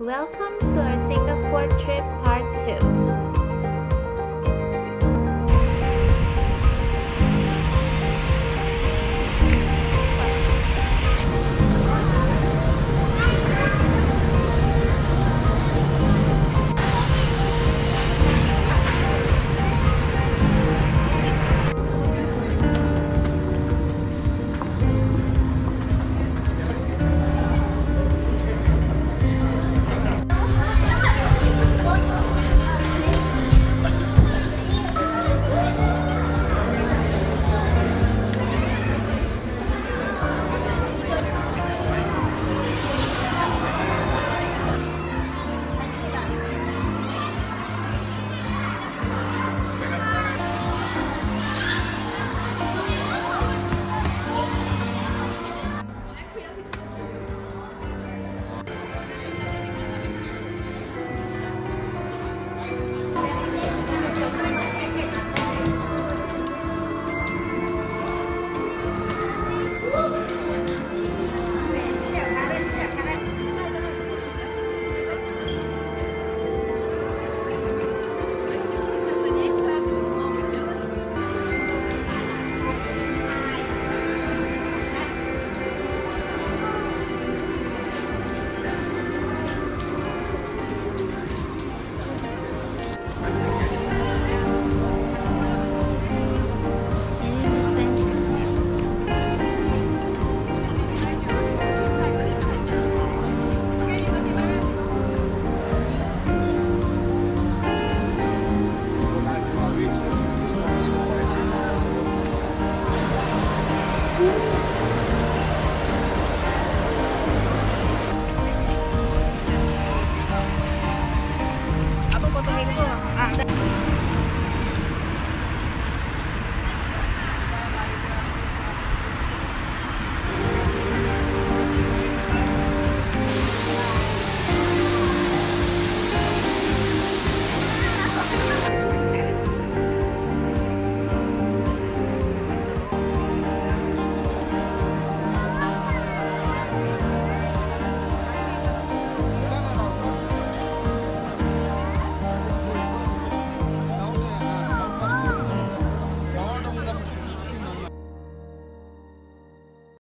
Welcome to our Singapore trip part 2.